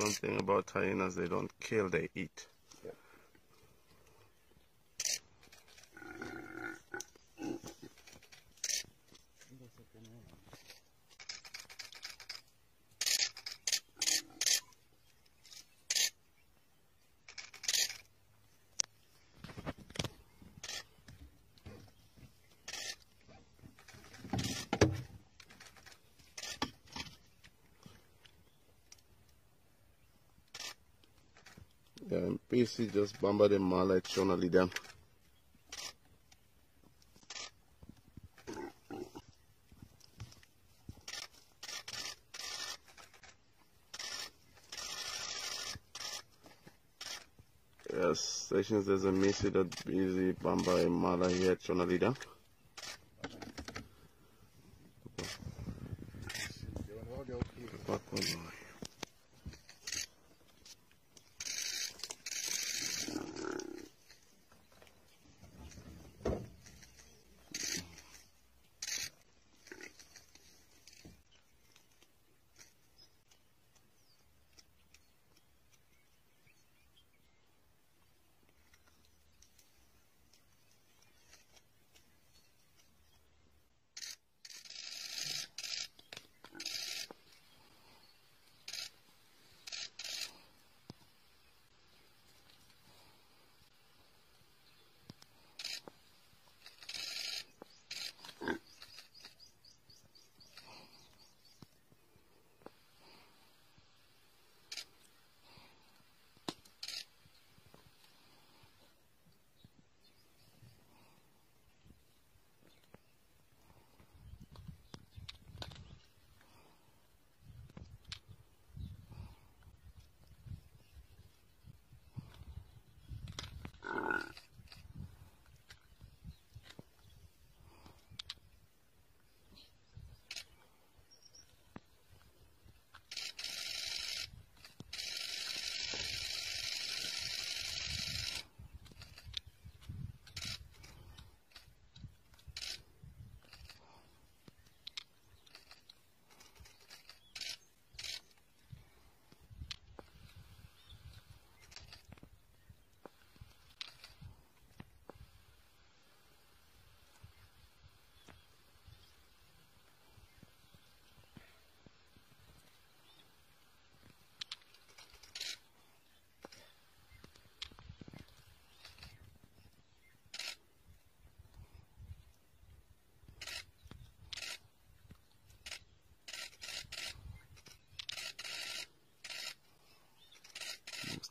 One thing about hyenas, they don't kill, they eat. Yeah. Yeah, and basically just bamba them more like trying to lead them. Yes, sections there's a message that busy bamba and mala here trying to lead them.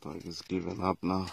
Like it's giving up now.